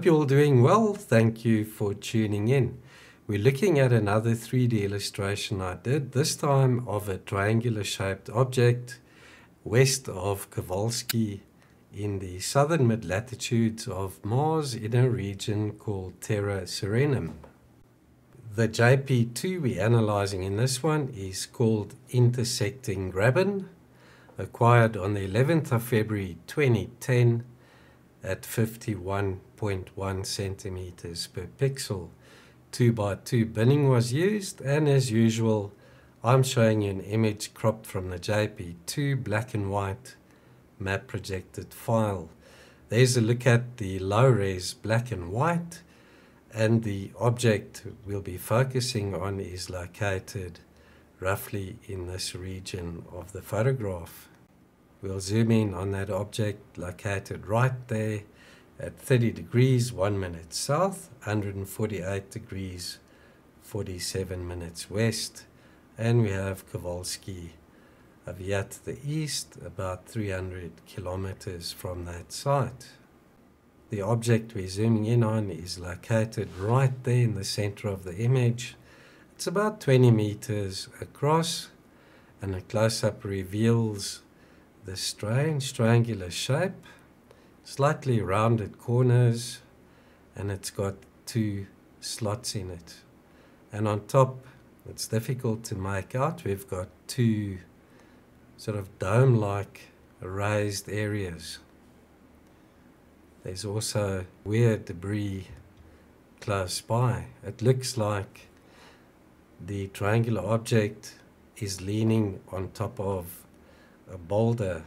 hope you're all doing well. Thank you for tuning in. We're looking at another 3D illustration I did, this time of a triangular shaped object west of Kovalsky in the southern mid-latitudes of Mars in a region called Terra Sirenum. The JP2 we're analyzing in this one is called Intersecting Graben, acquired on the 11th of February 2010 at 51.1 centimeters per pixel. 2x2 binning was used, and as usual I'm showing you an image cropped from the JP2 black and white map projected file. There's a look at the low res black and white, and the object we'll be focusing on is located roughly in this region of the photograph. We'll zoom in on that object located right there at 30 degrees, 1 minute south, 148 degrees, 47 minutes west. And we have Kovalsky over here to the east, about 300 kilometers from that site. The object we're zooming in on is located right there in the center of the image. It's about 20 meters across, and a close-up reveals the strange triangular shape, slightly rounded corners, and it's got two slots in it. And on top, it's difficult to make out, we've got two sort of dome-like raised areas. There's also weird debris close by. It looks like the triangular object is leaning on top of a boulder.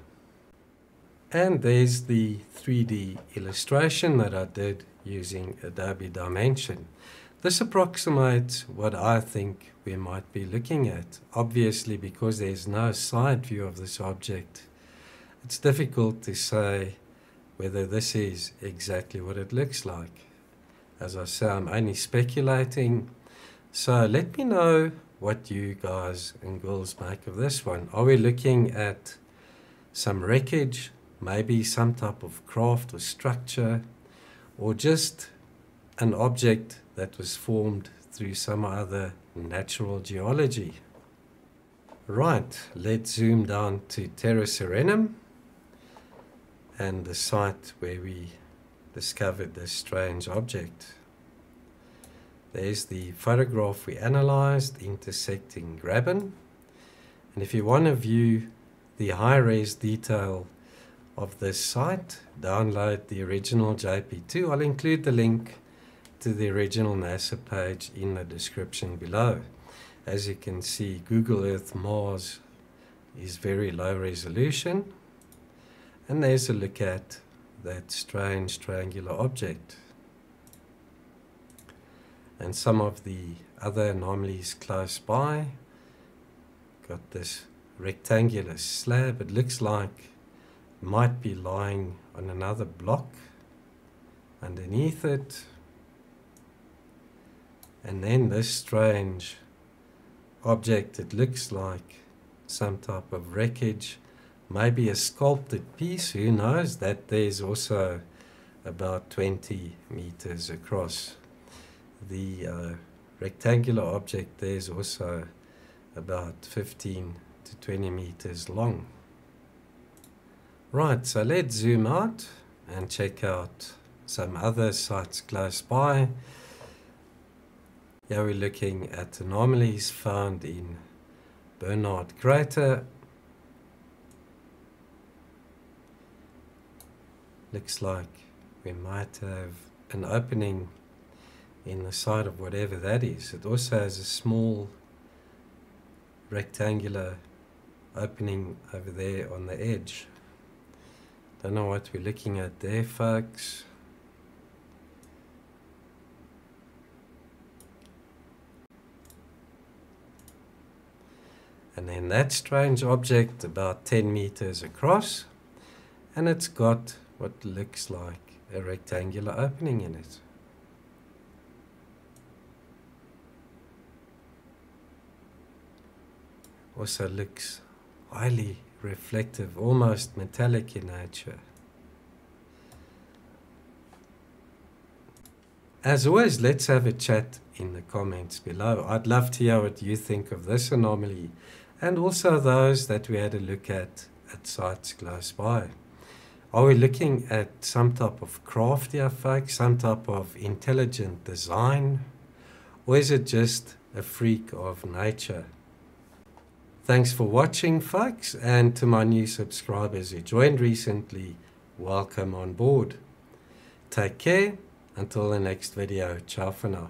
And there's the 3D illustration that I did using Adobe Dimension. This approximates what I think we might be looking at. Obviously, because there's no side view of this object, it's difficult to say whether this is exactly what it looks like. As I say, I'm only speculating, so let me know what you guys and girls make of this one. Are we looking at some wreckage, maybe some type of craft or structure, or just an object that was formed through some other natural geology? Right, let's zoom down to Terra Sirenum and the site where we discovered this strange object. There's the photograph we analyzed, Intersecting Graben. And if you want to view the high-res detail of this site, download the original JP2. I'll include the link to the original NASA page in the description below. As you can see, Google Earth Mars is very low resolution. And there's a look at that strange triangular object, and some of the other anomalies close by. Got this rectangular slab, it looks like it might be lying on another block underneath it. And then this strange object, it looks like some type of wreckage, maybe a sculpted piece, who knows, that there's also about 20 meters across. The rectangular object there is also about 15 to 20 meters long. Right, so let's zoom out and check out some other sites close by. Here we're looking at anomalies found in Bernard crater. Looks like we might have an opening in the side of whatever that is. It also has a small rectangular opening over there on the edge. Don't know what we're looking at there, folks. And then that strange object about 10 meters across, and it's got what looks like a rectangular opening in it. Also looks highly reflective, almost metallic in nature. As always, let's have a chat in the comments below. I'd love to hear what you think of this anomaly and also those that we had a look at sites close by. Are we looking at some type of crafty effect, some type of intelligent design, or is it just a freak of nature? Thanks for watching, folks, and to my new subscribers who joined recently, welcome on board. Take care, until the next video, ciao for now.